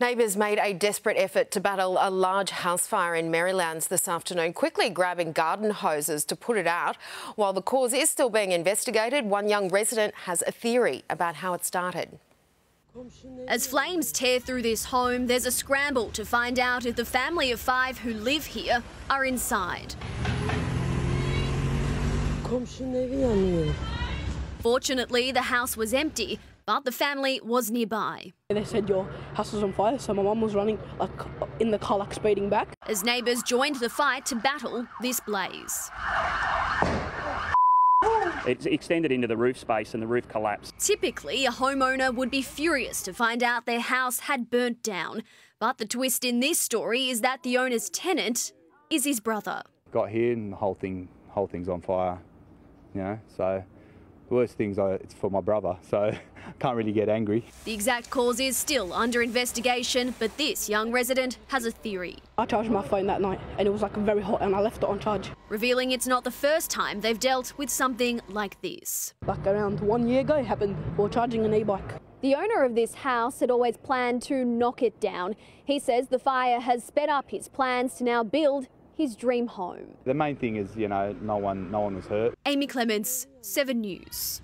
Neighbours made a desperate effort to battle a large house fire in Merrylands this afternoon, quickly grabbing garden hoses to put it out. While the cause is still being investigated, one young resident has a theory about how it started. As flames tear through this home, there's a scramble to find out if the family of five who live here are inside. Fortunately, the house was empty, but the family was nearby. They said your house was on fire, so my mum was running in the car speeding back. As neighbours joined the fight to battle this blaze. It extended into the roof space and the roof collapsed. Typically, a homeowner would be furious to find out their house had burnt down. But the twist in this story is that the owner's tenant is his brother. Got here and the whole thing's on fire, you know, so... The worst thing is it's for my brother, so I can't really get angry. The exact cause is still under investigation, but this young resident has a theory. I charged my phone that night and it was very hot and I left it on charge. Revealing it's not the first time they've dealt with something like this. Around 1 year ago it happened while charging an e-bike. The owner of this house had always planned to knock it down. He says the fire has sped up his plans to now build his dream home. The main thing is, you know, no one was hurt. Amy Clements, 7 News.